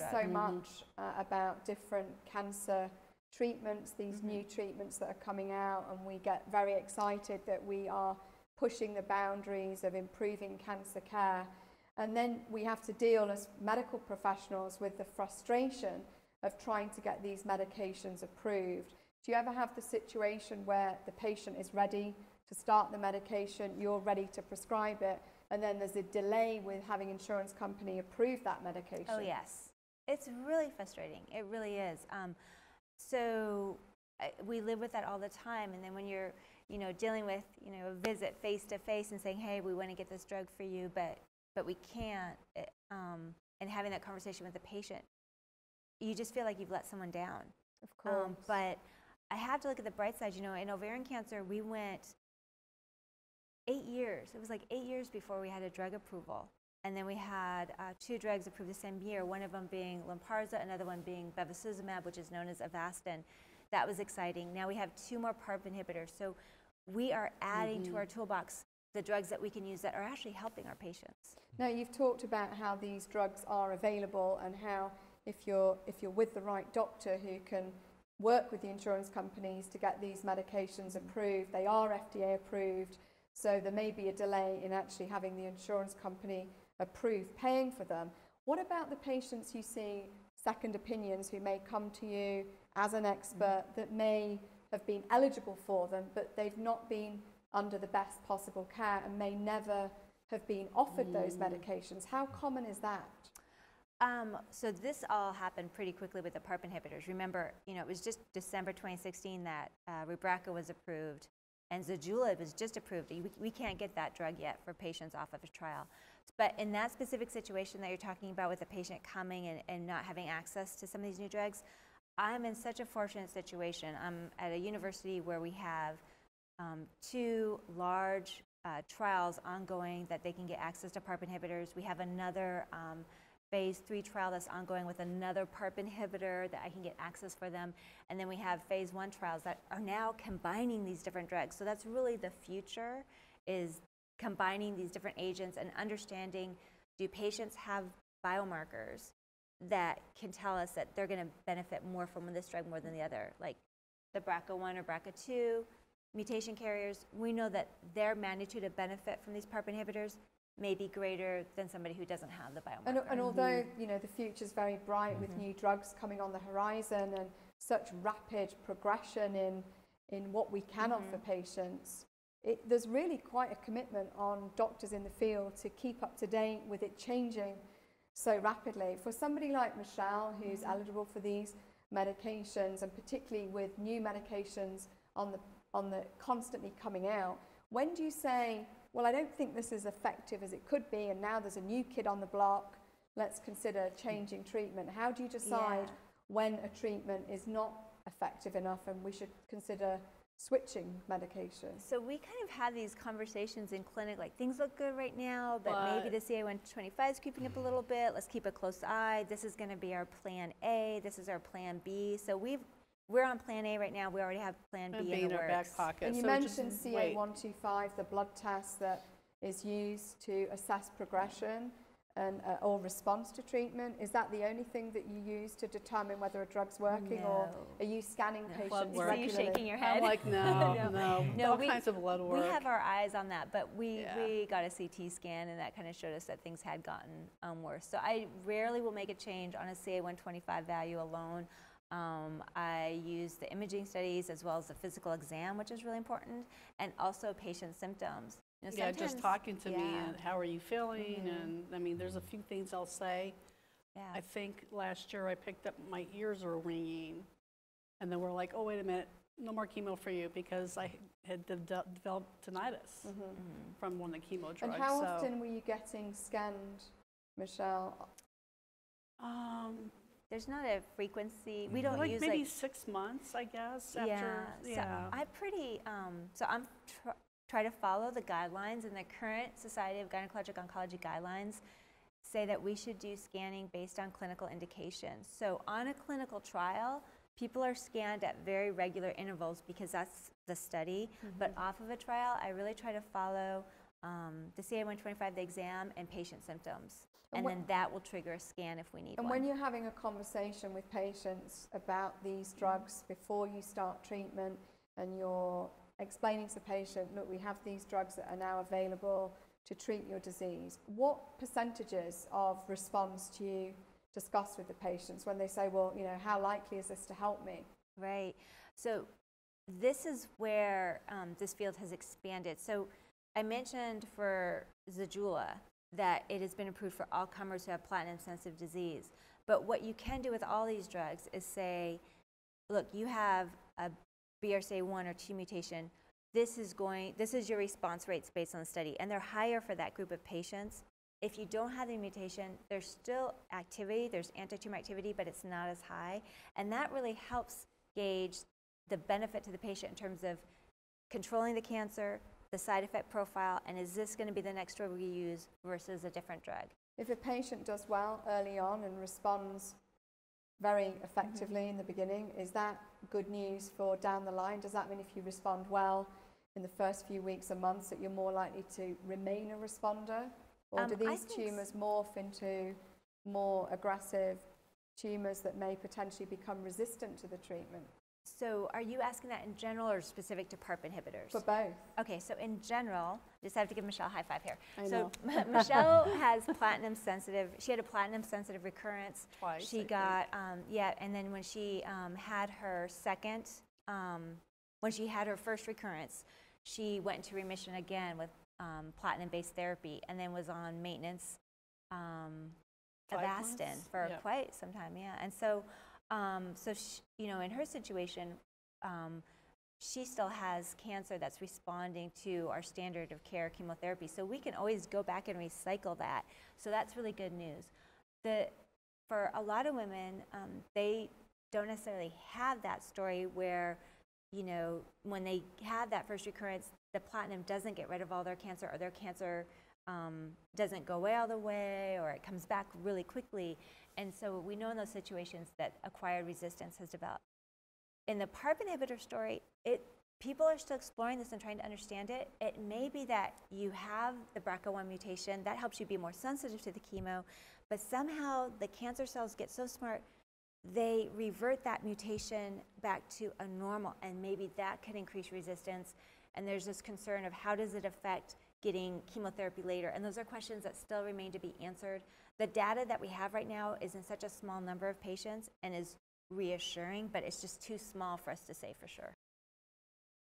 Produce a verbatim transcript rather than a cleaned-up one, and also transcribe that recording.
knows drug. so mm-hmm. much uh, about different cancer treatments, these mm-hmm. new treatments that are coming out, and we get very excited that we are pushing the boundaries of improving cancer care. And then we have to deal as medical professionals with the frustration of trying to get these medications approved. Do you ever have the situation where the patient is ready to start the medication, you're ready to prescribe it, and then there's a delay with having insurance company approve that medication? Oh yes, it's really frustrating. It really is. Um, so I, we live with that all the time, and then when you're, you know, dealing with, you know, a visit face to face and saying, hey, we want to get this drug for you, but but we can't, it, um, and having that conversation with the patient, you just feel like you've let someone down. Of course. Um, but I have to look at the bright side. You know, in ovarian cancer, we went eight years. It was like eight years before we had a drug approval. And then we had uh, two drugs approved the same year, one of them being Lynparza, another one being Bevacizumab, which is known as Avastin. That was exciting. Now we have two more PARP inhibitors. So we are adding mm-hmm. to our toolbox the drugs that we can use that are actually helping our patients. Now, you've talked about how these drugs are available and how if you're, if you're with the right doctor who can work with the insurance companies to get these medications approved. They are F D A approved, so there may be a delay in actually having the insurance company approve paying for them. What about the patients you see, second opinions, who may come to you as an expert that may have been eligible for them, but they've not been under the best possible care and may never have been offered mm. those medications? How common is that? Um, so this all happened pretty quickly with the PARP inhibitors. Remember, you know, it was just December twenty sixteen that uh, Rubraca was approved, and Zejula was just approved. We, we can't get that drug yet for patients off of a trial. But in that specific situation that you're talking about with a patient coming and, and not having access to some of these new drugs, I'm in such a fortunate situation. I'm at a university where we have um, two large uh, trials ongoing that they can get access to PARP inhibitors. We have another um, phase three trial that's ongoing with another PARP inhibitor that I can get access for them. And then we have phase one trials that are now combining these different drugs. So that's really the future, is combining these different agents and understanding, do patients have biomarkers that can tell us that they're going to benefit more from this drug more than the other, like the B R C A one or B R C A two mutation carriers? We know that their magnitude of benefit from these PARP inhibitors may be greater than somebody who doesn't have the biomarker. And, and although mm-hmm. you know, the future's very bright mm-hmm. with new drugs coming on the horizon and such rapid progression in, in what we can mm-hmm. offer patients, it, there's really quite a commitment on doctors in the field to keep up to date with it changing so rapidly. For somebody like Michelle, who's mm-hmm. eligible for these medications, and particularly with new medications on the, on the constantly coming out, when do you say, well, I don't think this is effective as it could be, and now there's a new kid on the block, let's consider changing treatment? How do you decide yeah. when a treatment is not effective enough and we should consider switching medication? So we kind of have these conversations in clinic, like, things look good right now, but, but maybe the C A one twenty-five is creeping up a little bit. Let's keep a close eye. This is going to be our plan A. This is our plan B. So we've We're on plan A right now. We already have plan B, B in the works. Back pocket, and you so mentioned C A one twenty-five, the blood test that is used to assess progression and uh, or response to treatment. Is that the only thing that you use to determine whether a drug's working, no. or are you scanning no. patients blood work. regularly? So you're shaking your head. I'm like, no, no, no, no. All we, kinds of blood work. We have our eyes on that, but we, yeah. we got a C T scan, and that kind of showed us that things had gotten um, worse. So I rarely will make a change on a C A one twenty-five value alone. Um, I use the imaging studies as well as the physical exam, which is really important, and also patient symptoms. You know, yeah, just talking to yeah. me and how are you feeling? Mm-hmm. And I mean, there's a few things I'll say. Yeah. I think last year I picked up my ears were ringing, and then we're like, oh, wait a minute, no more chemo for you, because I had de de developed tinnitus mm-hmm. from one of the chemo drugs. And how so. often were you getting scanned, Michelle? Um. There's not a frequency. We don't like use maybe like, six months, I guess. After, yeah. yeah. So I pretty. Um, so I'm tr try to follow the guidelines, and the current Society of Gynecologic Oncology guidelines say that we should do scanning based on clinical indications. So on a clinical trial, people are scanned at very regular intervals because that's the study. Mm-hmm. But off of a trial, I really try to follow um, the C A one twenty-five, the exam, and patient symptoms. And, and then that will trigger a scan if we need and one. And when you're having a conversation with patients about these drugs before you start treatment, and you're explaining to the patient, look, we have these drugs that are now available to treat your disease, what percentages of response do you discuss with the patients when they say, well, you know, how likely is this to help me? Right. So this is where um, this field has expanded. So I mentioned for Zejula that it has been approved for all comers who have platinum-sensitive disease. But what you can do with all these drugs is say, look, you have a B R C A one or two mutation, this is going, this is your response rates based on the study, and they're higher for that group of patients. If you don't have the mutation, there's still activity, there's anti-tumor activity, but it's not as high, and that really helps gauge the benefit to the patient in terms of controlling the cancer, the side effect profile, and is this going to be the next drug we use versus a different drug. If a patient does well early on and responds very effectively mm-hmm. in the beginning, is that good news for down the line? Does that mean if you respond well in the first few weeks or months that you're more likely to remain a responder? Or um, do these tumours morph into more aggressive tumours that may potentially become resistant to the treatment? So are you asking that in general or specific to PARP inhibitors? For both. Okay, so in general, just have to give Michelle a high five here. I so know. Michelle has platinum sensitive, she had a platinum sensitive recurrence. Twice. She I got, um, yeah, and then when she um, had her second, um, when she had her first recurrence, she went into remission again with um, platinum-based therapy and then was on maintenance um, Avastin for yeah. quite some time, yeah. And so, Um, so, she, you know, in her situation, um, she still has cancer that's responding to our standard of care chemotherapy. So we can always go back and recycle that. So that's really good news. The, for a lot of women, um, they don't necessarily have that story where, you know, when they have that first recurrence, the platinum doesn't get rid of all their cancer, or their cancer um, doesn't go away all the way, or it comes back really quickly. And so we know in those situations that acquired resistance has developed. In the PARP inhibitor story, it, people are still exploring this and trying to understand it. It may be that you have the B R C A one mutation. That helps you be more sensitive to the chemo. But somehow the cancer cells get so smart, they revert that mutation back to a normal. And maybe that could increase resistance. And there's this concern of how does it affect getting chemotherapy later. And those are questions that still remain to be answered. The data that we have right now is in such a small number of patients and is reassuring, but it's just too small for us to say for sure.